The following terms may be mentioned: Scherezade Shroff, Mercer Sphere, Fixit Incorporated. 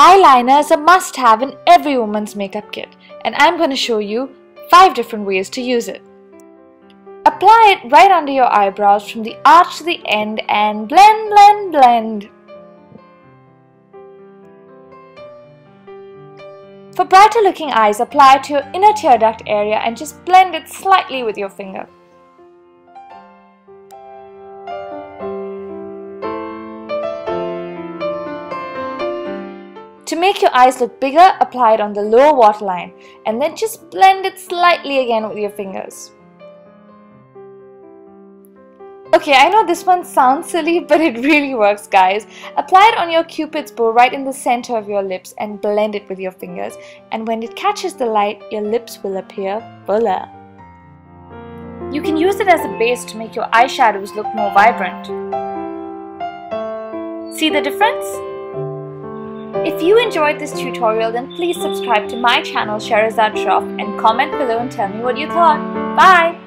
Eyeliner is a must-have in every woman's makeup kit, and I'm going to show you 5 different ways to use it. Apply it right under your eyebrows from the arch to the end and blend, blend, blend. For brighter looking eyes, apply it to your inner tear duct area and just blend it slightly with your finger. To make your eyes look bigger, apply it on the lower waterline and then just blend it slightly again with your fingers. Okay, I know this one sounds silly, but it really works, guys. Apply it on your cupid's bow right in the center of your lips and blend it with your fingers. And when it catches the light, your lips will appear fuller. You can use it as a base to make your eyeshadows look more vibrant. See the difference? If you enjoyed this tutorial, then please subscribe to my channel Scherezade Shroff and comment below and tell me what you thought. Bye!